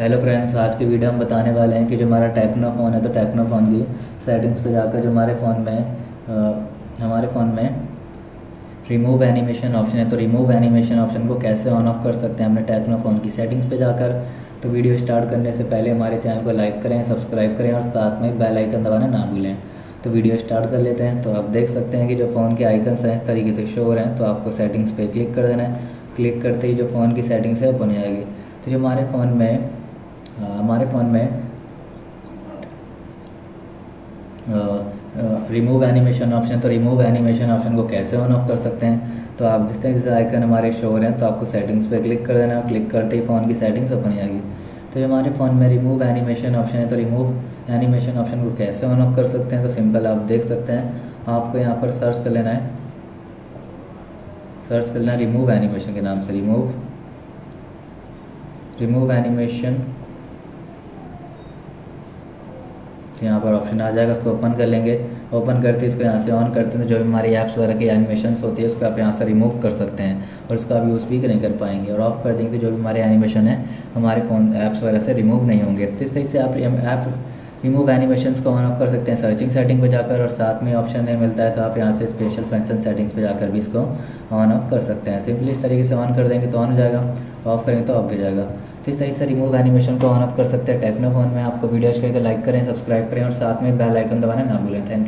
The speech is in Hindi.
हेलो फ्रेंड्स, आज के वीडियो हम बताने वाले हैं कि जो हमारा टेक्नो फ़ोन है तो टेक्नो फ़ोन की सेटिंग्स पे जाकर जो हमारे फ़ोन में रिमूव एनिमेशन ऑप्शन है तो रिमूव एनिमेशन ऑप्शन को कैसे ऑन ऑफ कर सकते हैं हमने टेक्नो फ़ोन की सेटिंग्स पे जाकर। तो वीडियो स्टार्ट करने से पहले हमारे चैनल को लाइक करें, सब्सक्राइब करें और साथ में बेल आइकन दबाना ना भूलें। तो वीडियो स्टार्ट कर लेते हैं। तो आप देख सकते हैं कि जो फ़ोन के आइकन्स हैं इस तरीके से शो हो रहे हैं, तो आपको सेटिंग्स पर क्लिक कर देना है। क्लिक करते ही जो फ़ोन की सेटिंग्स है बन जाएगी। तो जो हमारे फ़ोन में रिमूव एनिमेशन ऑप्शन, तो रिमूव एनिमेशन ऑप्शन को कैसे ऑन ऑफ कर सकते हैं, तो आप जिस तरह जैसे आइकन हमारे शो हो रहे हैं तो आपको सेटिंग्स पे क्लिक कर देना। क्लिक करते ही फ़ोन की सेटिंग्स ओपन आएगी। तो जो हमारे फ़ोन में रिमूव एनिमेशन ऑप्शन है तो रिमूव एनिमेशन ऑप्शन को कैसे ऑन ऑफ कर सकते हैं, तो सिंपल आप देख सकते हैं, आपको यहाँ पर सर्च कर लेना है। सर्च करना रिमूव एनिमेशन के नाम से, रिमूव एनिमेशन, यहाँ पर ऑप्शन आ जाएगा, इसको ओपन कर लेंगे। ओपन करते इसको यहाँ से ऑन करते हैं तो जो भी हमारी ऐप्स वगैरह की एनिमेशंस होती है उसको आप यहाँ से रिमूव कर सकते हैं और उसका आप यूज़ भी नहीं कर पाएंगे। और ऑफ कर देंगे तो जो भी हमारे एनिमेशन है हमारे फ़ोन ऐप्स वगैरह से रिमूव नहीं होंगे। तो इस तरीके से आप ऐप रिमूव एनिमेशन को ऑन ऑफ कर सकते हैं सर्चिंग सेटिंग पे जाकर। और साथ में ऑप्शन नहीं मिलता है तो आप यहाँ से स्पेशल फंक्शन सेटिंग्स पे जाकर भी इसको ऑन ऑफ कर सकते हैं। सिंपली इस तरीके से ऑन कर देंगे तो ऑन हो जाएगा, ऑफ करेंगे तो ऑफ हो जाएगा। तो इस तरीके से रिमूव एनिमेशन को ऑन ऑफ कर सकते हैं टेक्नो फ़ोन में। आपको वीडियो अच्छी लगे तो लाइक करें, सब्सक्राइब करें और साथ में बेल आइकन दबाना ना भूलें। Thank you.